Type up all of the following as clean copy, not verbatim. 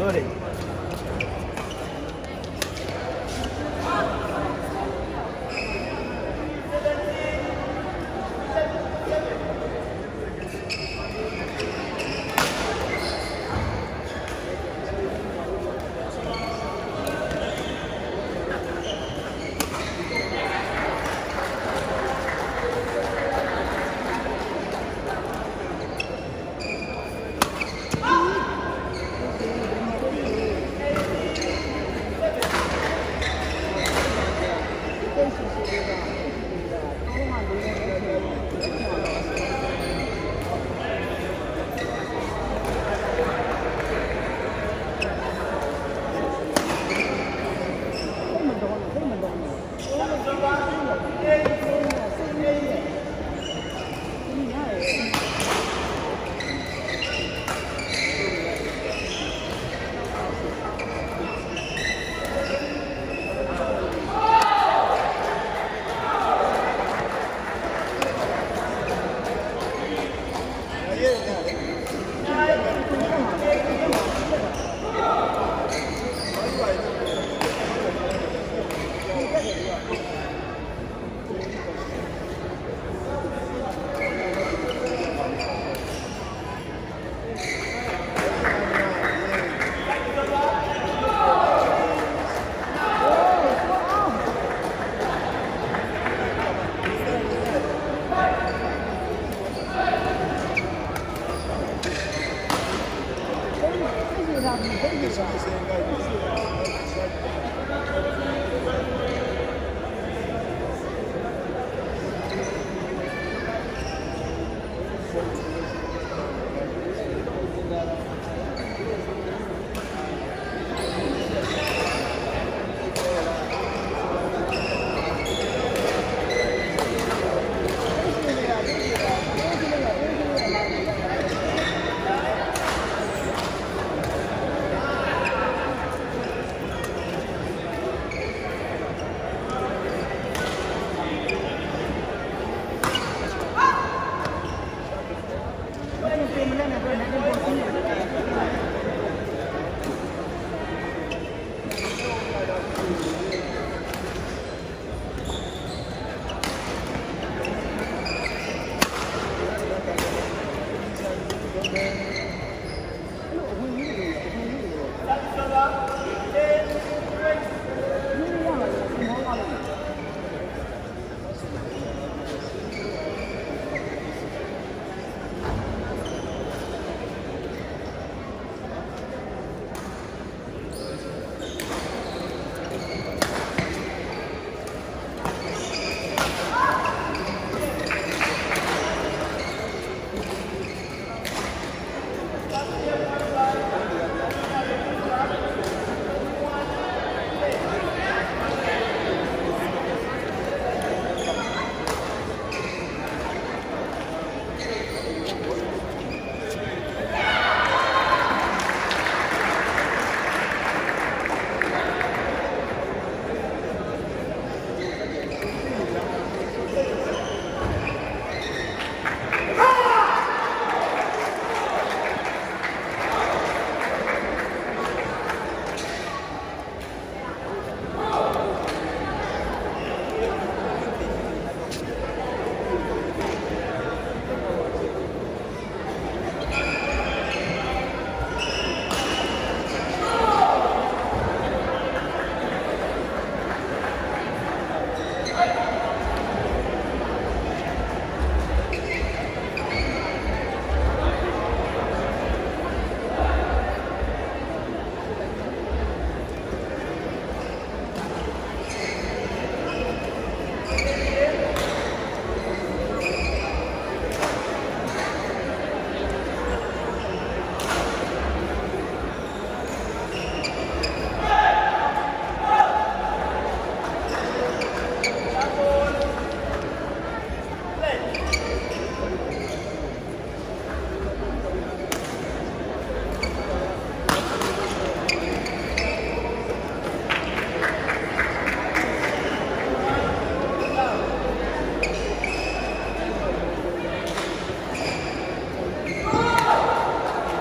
sorry.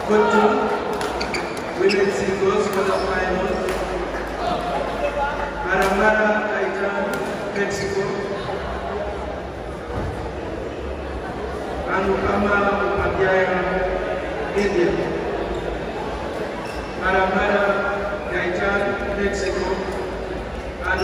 Good to women's Mexico, and Muhammad Abdiya, India, Aramara, Niger, Mexico, and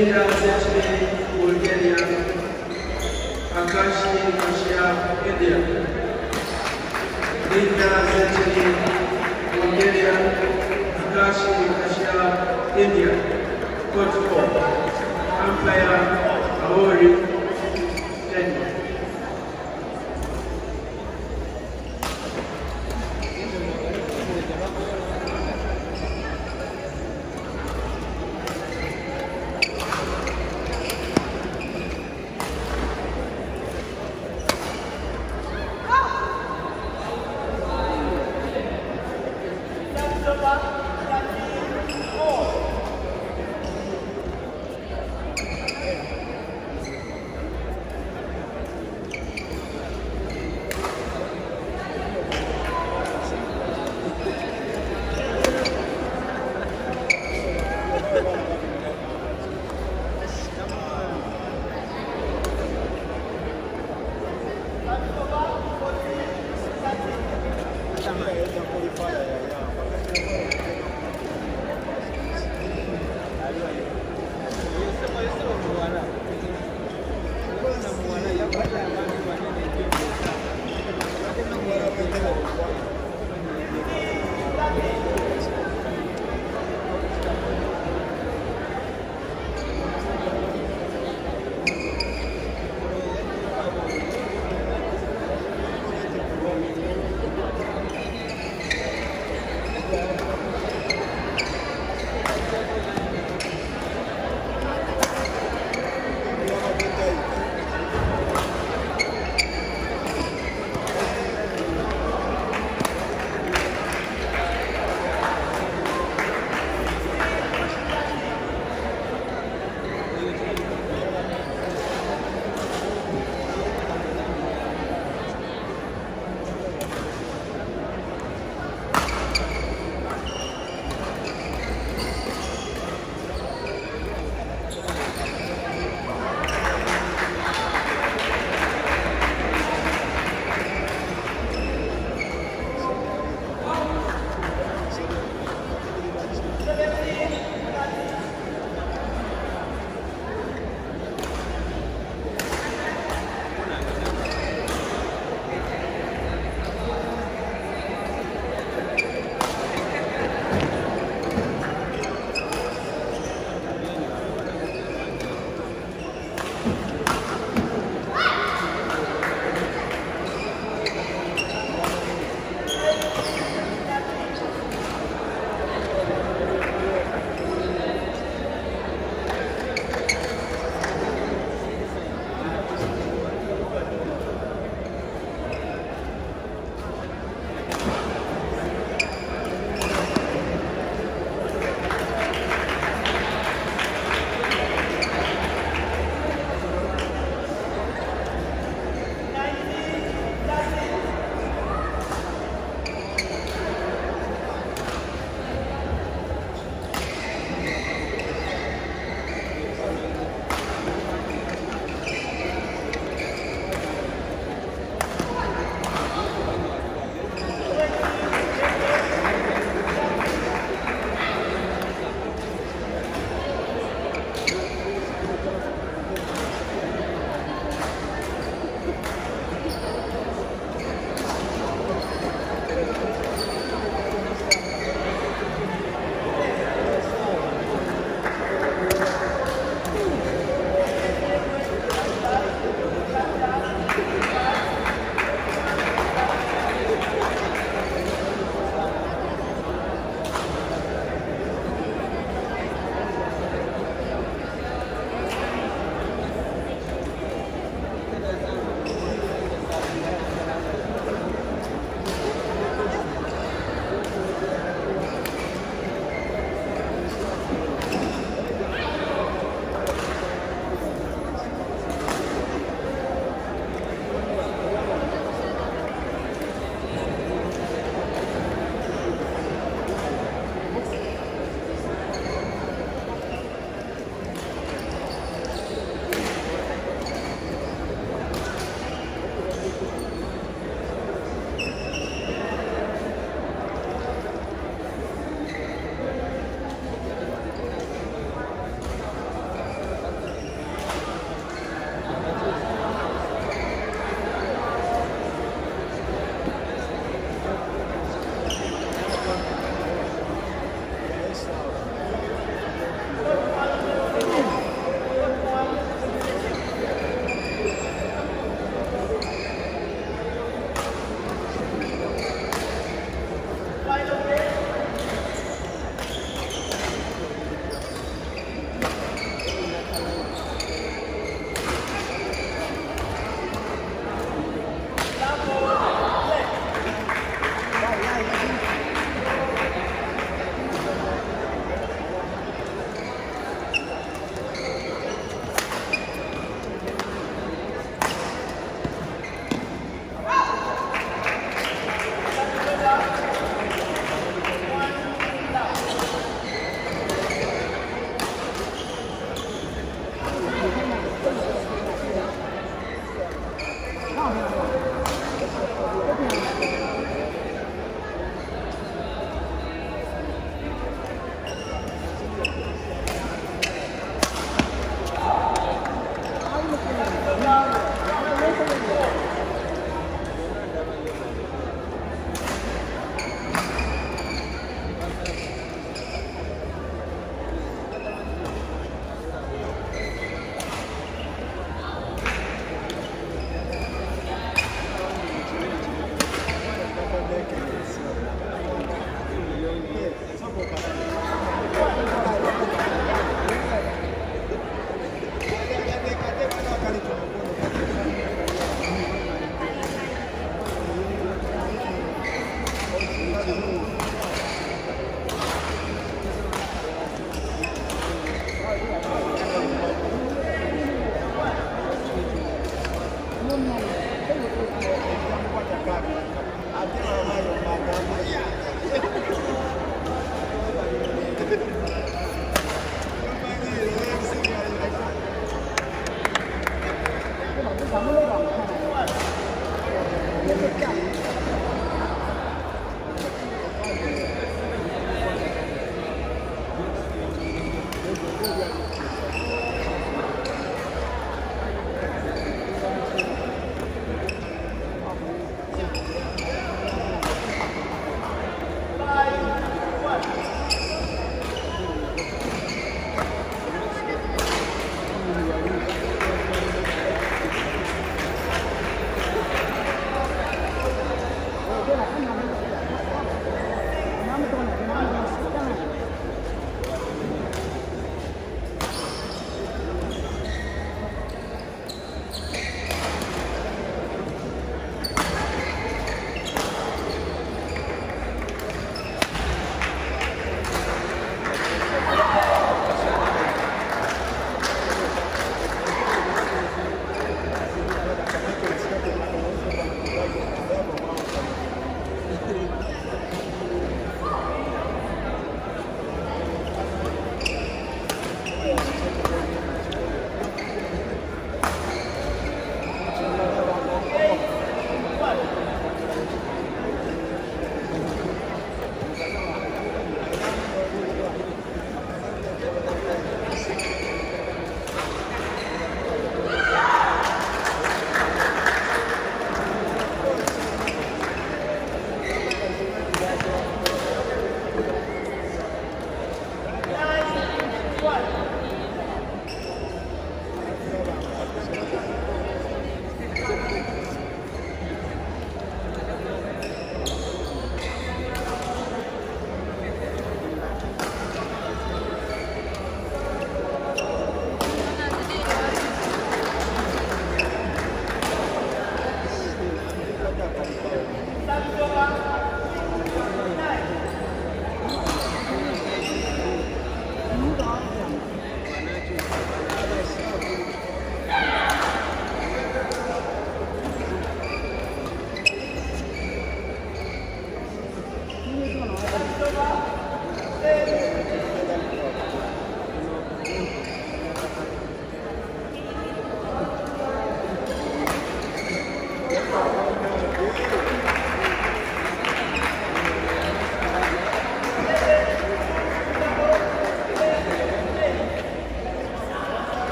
Romania, Czechia, Bulgaria, Afghanistan, Russia, India. Romania, Czechia, Bulgaria, Afghanistan, Russia, India. Court 4. Umpire Awori Kenya.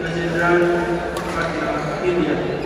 Nigeria, Nigeria, India.